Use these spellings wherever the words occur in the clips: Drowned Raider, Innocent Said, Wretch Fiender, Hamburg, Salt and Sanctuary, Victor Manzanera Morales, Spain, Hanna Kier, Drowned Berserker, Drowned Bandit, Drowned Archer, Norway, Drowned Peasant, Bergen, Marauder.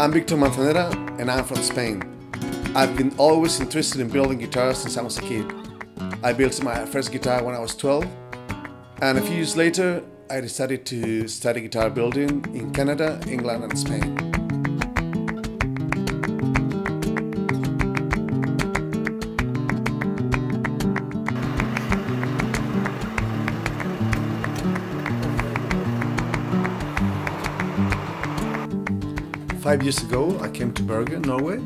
I'm Victor Manzanera, and I'm from Spain. I've been always interested in building guitars since I was a kid. I built my first guitar when I was 12, and a few years later I decided to study guitar building in Canada, England and Spain. Five years ago, I came to Bergen, Norway.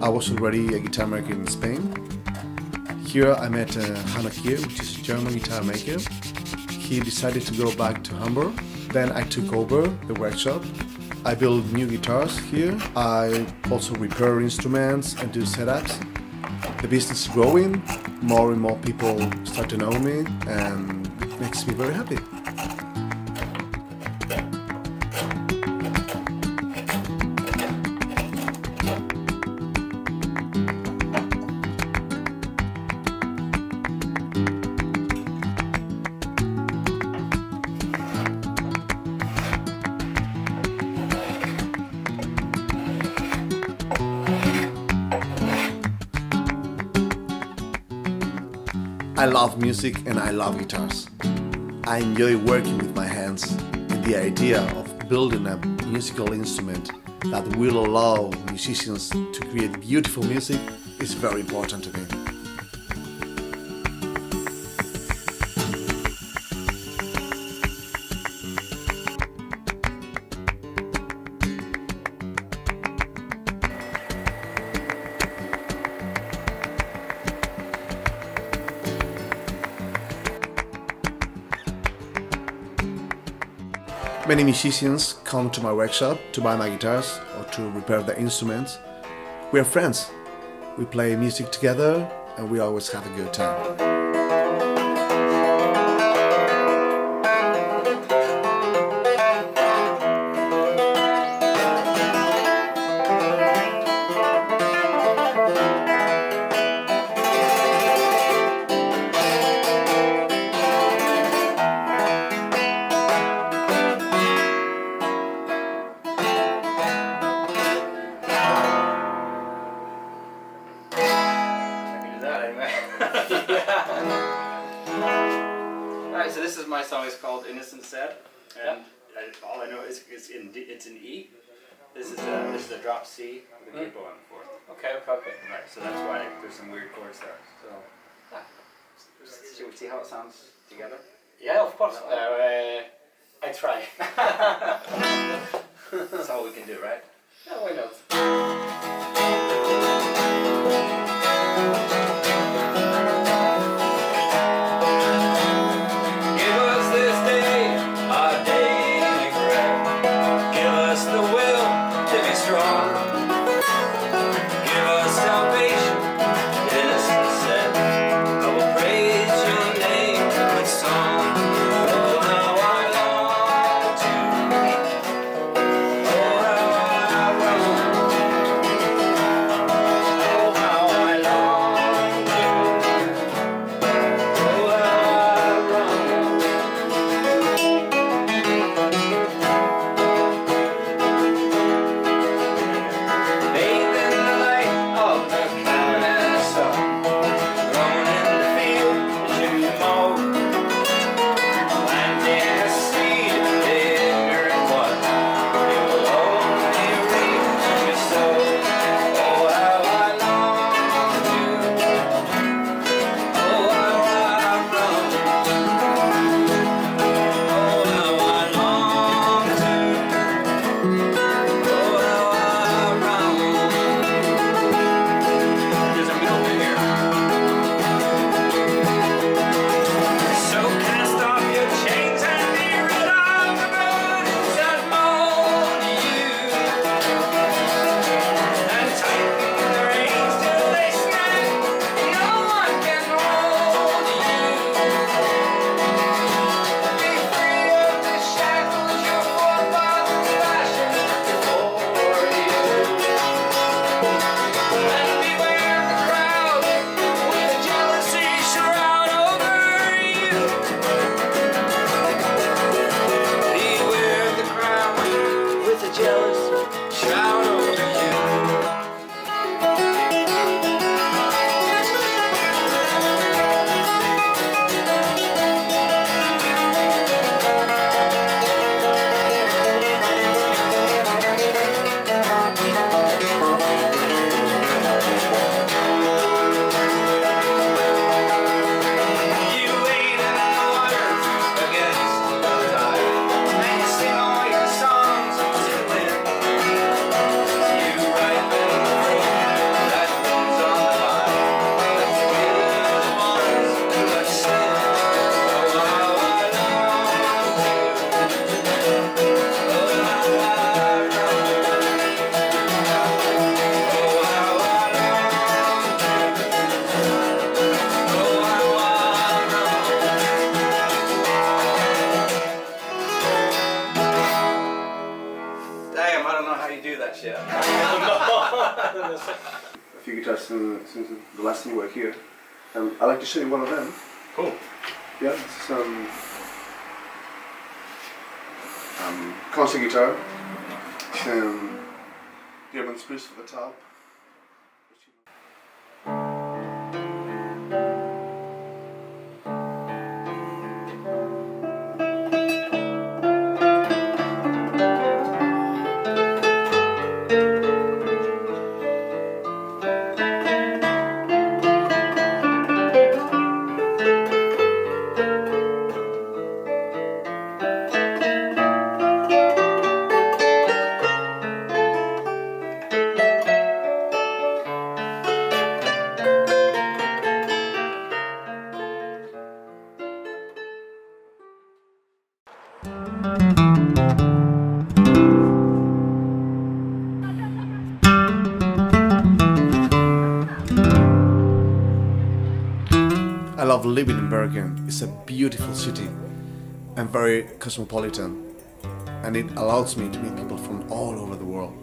I was already a guitar maker in Spain. Here I met Hanna Kier, which is a German guitar maker. He decided to go back to Hamburg. Then I took over the workshop. I build new guitars here. I also repair instruments and do setups. The business is growing. More and more people start to know me, and it makes me very happy. I love music and I love guitars. I enjoy working with my hands, and the idea of building a musical instrument that will allow musicians to create beautiful music is very important to me. Many musicians come to my workshop to buy my guitars or to repair their instruments. We are friends. We play music together and we always have a good time. Alright, so this is my song. It's called Innocent Said, and all I know is it's in E. This is a drop C with a capo on the fourth. Okay. Right, so that's why there's some weird chords there. So see how it sounds together. Yeah, of course. I try. That's all we can do, right? Yeah, why not? few guitars since the last time you were here. I'd like to show you one of them. Cool. Yeah, this is concert guitar. German spruce for the top. I love living in Bergen. It's a beautiful city and very cosmopolitan, and it allows me to meet people from all over the world.